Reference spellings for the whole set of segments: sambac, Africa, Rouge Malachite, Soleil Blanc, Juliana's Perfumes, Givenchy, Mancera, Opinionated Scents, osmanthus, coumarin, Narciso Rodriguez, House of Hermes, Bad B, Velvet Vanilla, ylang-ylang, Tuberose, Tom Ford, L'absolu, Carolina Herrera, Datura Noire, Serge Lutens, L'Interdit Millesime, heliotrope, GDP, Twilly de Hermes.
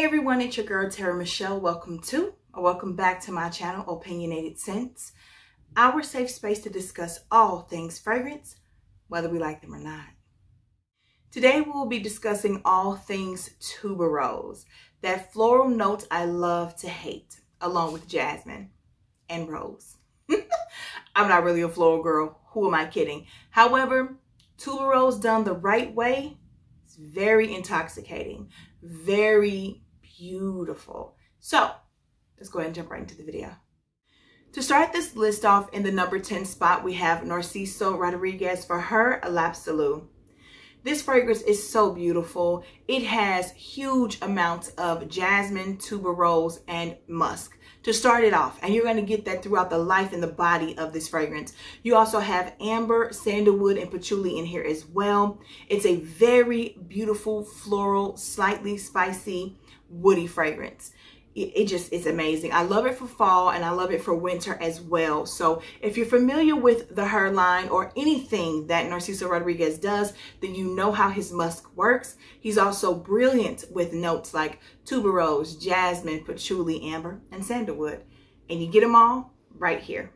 Hey everyone, it's your girl TeraMichelle Michelle. Welcome back to my channel, Opinionated Scents, our safe space to discuss all things fragrance, whether we like them or not. Today we will be discussing all things tuberose, that floral note I love to hate, along with jasmine and rose. I'm not really a floral girl, who am I kidding? However, tuberose done the right way, it's very intoxicating, very beautiful. So let's go ahead and jump right into the video. To start this list off, in the number 10 spot, we have Narciso Rodriguez for her L'absolu. This fragrance is so beautiful. It has huge amounts of jasmine, tuberose, and musk to start it off. And you're going to get that throughout the life and the body of this fragrance. You also have amber, sandalwood, and patchouli in here as well. It's a very beautiful, floral, slightly spicy, woody fragrance. It's amazing. I love it for fall and I love it for winter as well. So if you're familiar with the Her line or anything that Narciso Rodriguez does, then you know how his musk works. He's also brilliant with notes like tuberose, jasmine, patchouli, amber, and sandalwood. And you get them all right here.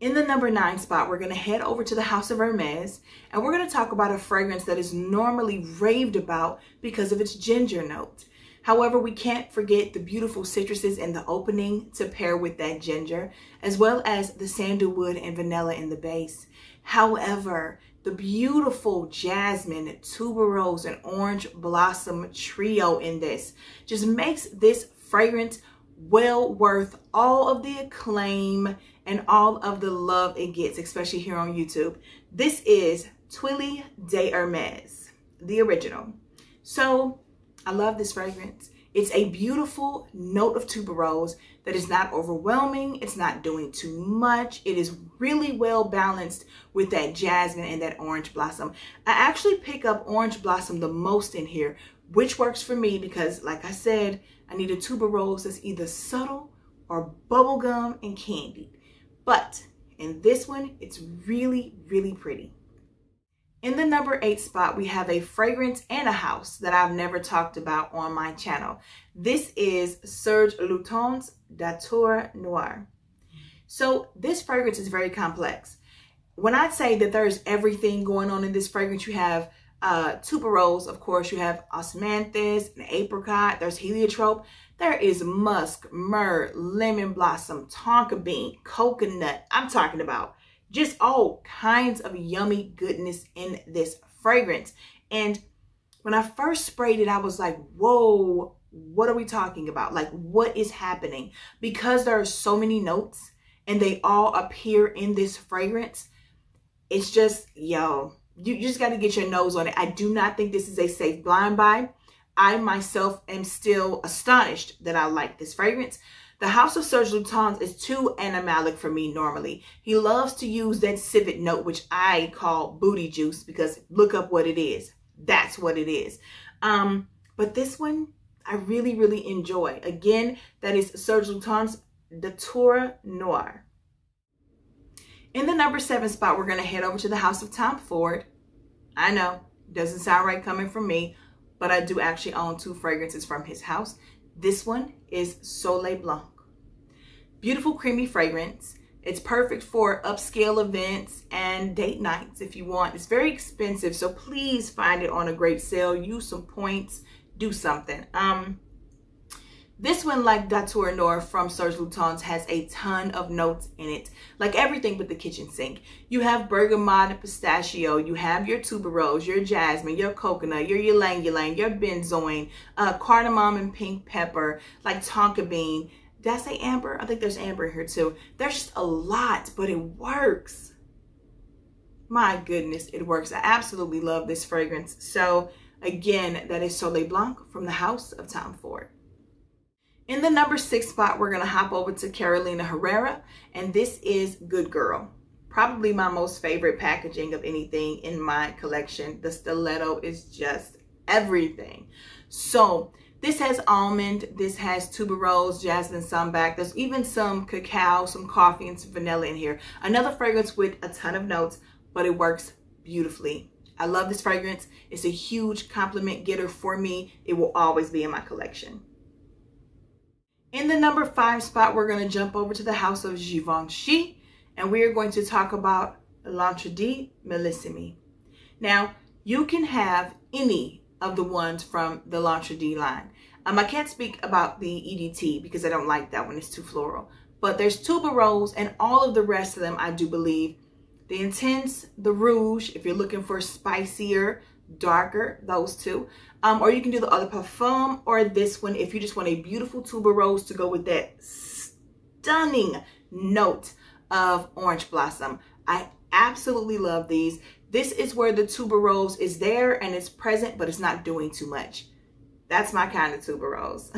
In the number 9 spot, we're going to head over to the House of Hermes, and we're going to talk about a fragrance that is normally raved about because of its ginger note. However, we can't forget the beautiful citruses in the opening to pair with that ginger, as well as the sandalwood and vanilla in the base. However, the beautiful jasmine, tuberose, and orange blossom trio in this just makes this fragrance well worth all of the acclaim and all of the love it gets, especially here on YouTube. This is Twilly de Hermes, the original. So I love this fragrance. It's a beautiful note of tuberose that is not overwhelming. It's not doing too much. It is really well balanced with that jasmine and that orange blossom. I actually pick up orange blossom the most in here, which works for me because, like I said, I need a tuberose that's either subtle or bubblegum and candied. But in this one, it's really, really pretty. In the number 8 spot, we have a fragrance and a house that I've never talked about on my channel. This is Serge Lutens Datura Noire. So this fragrance is very complex. When I say that there's everything going on in this fragrance, you have tuberose, of course, you have osmanthus, an apricot, there's heliotrope. There is musk, myrrh, lemon blossom, tonka bean, coconut. I'm talking about just all kinds of yummy goodness in this fragrance. And when I first sprayed it, I was like, whoa, what are we talking about? Like, what is happening? Because there are so many notes and they all appear in this fragrance. It's just, yo, you just got to get your nose on it. I do not think this is a safe blind buy. I myself am still astonished that I like this fragrance. The House of Serge Lutens is too animalic for me normally. He loves to use that civet note, which I call booty juice, because look up what it is. That's what it is. But this one, I really, really enjoy. Again, that is Serge Lutens Datura Noire. In the number 7 spot, we're going to head over to the House of Tom Ford. I know, doesn't sound right coming from me, but I do actually own 2 fragrances from his house. This one is Soleil Blanc. Beautiful creamy fragrance. It's perfect for upscale events and date nights if you want. It's very expensive, so please find it on a great sale. Use some points, do something. This one, like Datura Noire from Serge Lutens, has a ton of notes in it, like everything but the kitchen sink. You have bergamot and pistachio, you have your tuberose, your jasmine, your coconut, your ylang-ylang, your benzoin, cardamom and pink pepper, like tonka bean. Did I say amber? I think there's amber in here too. There's just a lot, but it works. My goodness, it works. I absolutely love this fragrance. So again, that is Soleil Blanc from the House of Tom Ford. In the number 6 spot, we're going to hop over to Carolina Herrera, and this is Good Girl. Probably my most favorite packaging of anything in my collection. The stiletto is just everything. So this has almond, this has tuberose, jasmine, sambac. There's even some cacao, some coffee, and some vanilla in here. Another fragrance with a ton of notes, but it works beautifully. I love this fragrance. It's a huge compliment getter for me. It will always be in my collection. In the number 5 spot, we're going to jump over to the house of Givenchy, and we are going to talk about L'Interdit Millesime. Now, you can have any of the ones from the L'Interdit line. I can't speak about the EDT because I don't like that one. It's too floral. But there's tuberose and all of the rest of them, I do believe. The Intense, the Rouge, if you're looking for spicier, darker, those two. Or you can do the other Parfum or this one if you just want a beautiful tuberose to go with that stunning note of orange blossom. I absolutely love these. This is where the tuberose is there and it's present, but it's not doing too much. That's my kind of tuberose.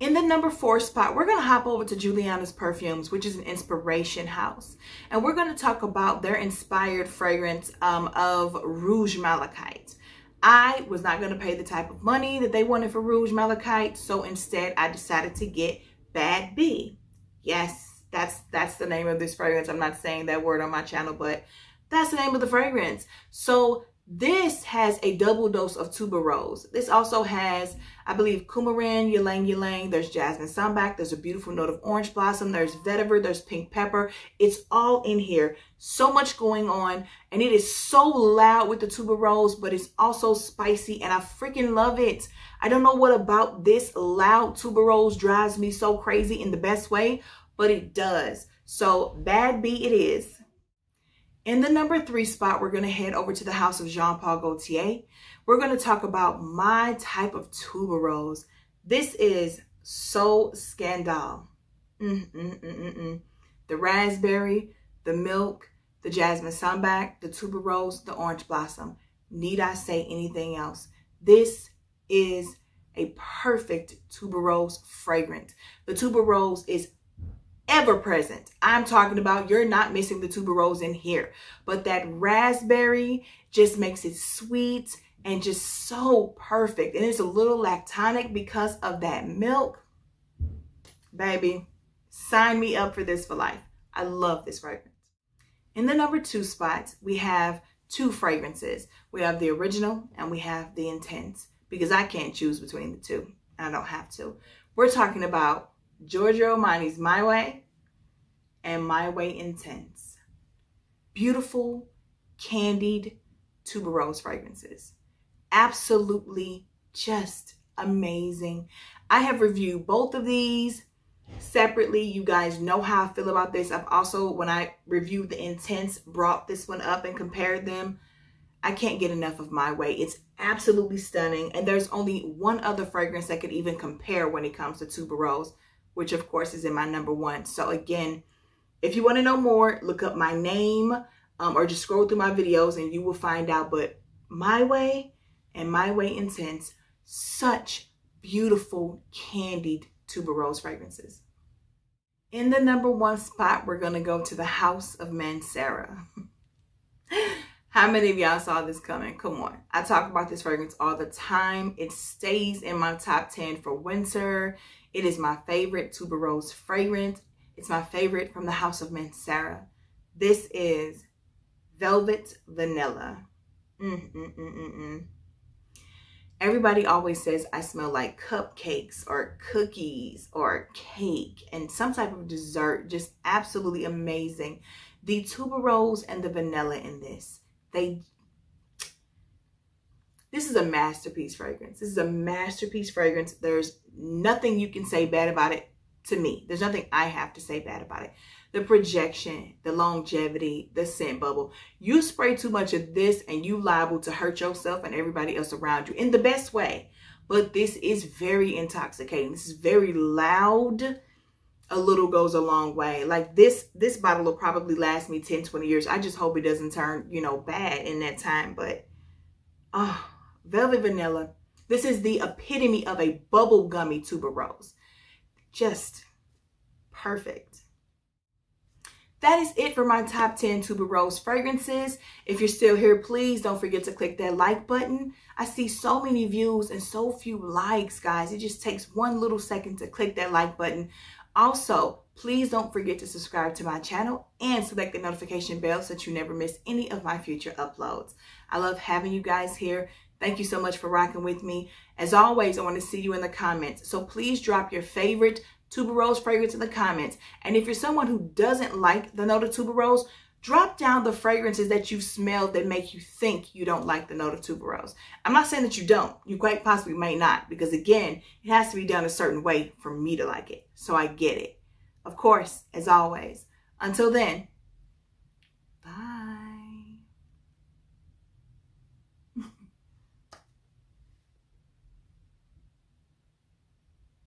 In the number 4 spot, we're going to hop over to Juliana's Perfumes, which is an inspiration house. And we're going to talk about their inspired fragrance of Rouge Malachite. I was not going to pay the type of money that they wanted for Rouge Malachite, so instead I decided to get Bad B. Yes, that's the name of this fragrance. I'm not saying that word on my channel, but that's the name of the fragrance. So this has a double dose of tuberose. This also has, I believe, coumarin, ylang ylang. There's jasmine sambac. There's a beautiful note of orange blossom. There's vetiver. There's pink pepper. It's all in here. So much going on. And it is so loud with the tuberose, but it's also spicy. And I freaking love it. I don't know what about this loud tuberose drives me so crazy in the best way, but it does. So Bad B it is. In the number 3 spot, we're going to head over to the house of Jean Paul Gaultier. We're going to talk about my type of tuberose. This is So Scandal. The raspberry, the milk, the jasmine sambac, the tuberose, the orange blossom. Need I say anything else? This is a perfect tuberose fragrance. The tuberose is ever present. I'm talking about you're not missing the tuberose in here, but that raspberry just makes it sweet and just so perfect. And it's a little lactonic because of that milk. Baby, sign me up for this for life. I love this fragrance. In the number 2 spot, we have 2 fragrances. We have the original and we have the Intense, because I can't choose between the two. I don't have to. We're talking about Giorgio Armani's My Way and My Way Intense. Beautiful, candied tuberose fragrances. Absolutely just amazing. I have reviewed both of these separately. You guys know how I feel about this. I've also, when I reviewed the Intense, brought this one up and compared them. I can't get enough of My Way. It's absolutely stunning. And there's only one other fragrance that could even compare when it comes to tuberose, which of course is in my number 1. So again, if you want to know more, look up my name or just scroll through my videos and you will find out. But My Way and My Way Intense, such beautiful candied tuberose fragrances. In the number 1 spot, we're going to go to the house of Mancera. How many of y'all saw this coming? Come on. I talk about this fragrance all the time. It stays in my top 10 for winter. It is my favorite tuberose fragrance. It's my favorite from the house of Mancera. This is Velvet Vanilla. Everybody always says I smell like cupcakes or cookies or cake and some type of dessert. Just absolutely amazing. The tuberose and the vanilla in this. This is a masterpiece fragrance. This is a masterpiece fragrance. There's nothing you can say bad about it to me. There's nothing I have to say bad about it. The projection, the longevity, the scent bubble. You spray too much of this and you liable to hurt yourself and everybody else around you in the best way. But this is very intoxicating. This is very loud. A little goes a long way. Like this bottle will probably last me 10, 20 years. I just hope it doesn't turn, you know, bad in that time. But, oh, Velvet Vanilla. This is the epitome of a bubblegummy tuberose. Just perfect. That is it for my top 10 tuberose fragrances. If you're still here, please don't forget to click that like button. I see so many views and so few likes, guys. It just takes one little second to click that like button. Also, Please don't forget to subscribe to my channel and select the notification bell so that you never miss any of my future uploads. I love having you guys here. Thank you so much for rocking with me. As always, I want to see you in the comments. So please drop your favorite tuberose fragrance in the comments. And if you're someone who doesn't like the note of tuberose, drop down the fragrances that you've smelled that make you think you don't like the note of tuberose. I'm not saying that you don't. You quite possibly may not, because again, it has to be done a certain way for me to like it. So I get it. Of course, as always, until then, bye.